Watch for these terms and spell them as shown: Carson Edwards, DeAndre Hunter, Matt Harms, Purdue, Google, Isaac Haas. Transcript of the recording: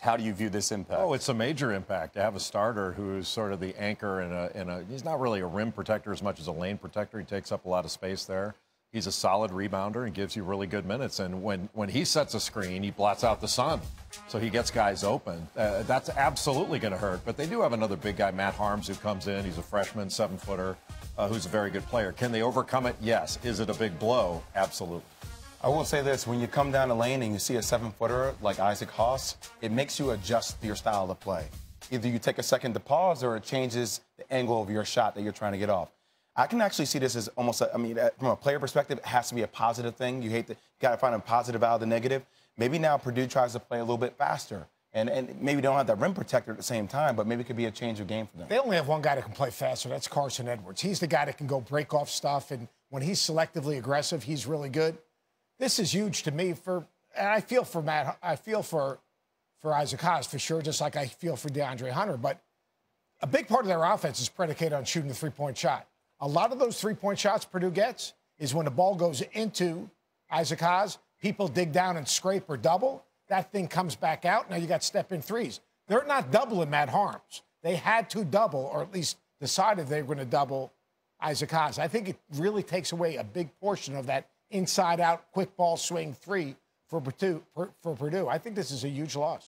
How do you view this impact? Oh, it's a major impact to have a starter who's sort of the anchor and he's not really a rim protector as much as a lane protector. He takes up a lot of space there. He's a solid rebounder and gives you really good minutes. And when he sets a screen, he blots out the sun, so he gets guys open. That's absolutely going to hurt. But they do have another big guy, Matt Harms, who comes in. He's a freshman, 7-footer, who's a very good player. Can they overcome it? Yes. Is it a big blow? Absolutely. I will say this, when you come down the lane and you see a 7-footer like Isaac Haas, it makes you adjust your style of play. Either you take a second to pause or it changes the angle of your shot that you're trying to get off. I can actually see this as almost, from a player perspective, it has to be a positive thing. You got to find a positive out of the negative. Maybe now Purdue tries to play a little bit faster, and maybe don't have that rim protector at the same time, but maybe it could be a change of game for them. They only have one guy that can play faster. That's Carson Edwards. He's the guy that can go break off stuff, and when he's selectively aggressive, he's really good. This is huge to me, and I feel for Matt. I feel for Isaac Haas for sure, just like I feel for DeAndre Hunter. But a big part of their offense is predicated on shooting the three-point shot. A lot of those three-point shots Purdue gets is when the ball goes into Isaac Haas, people dig down and scrape or double. That thing comes back out. Now you got step-in threes. They're not doubling Matt Harms. They had to double, or at least decided they were going to double Isaac Haas. I think it really takes away a big portion of that inside-out quick ball swing three for Purdue. I think this is a huge loss.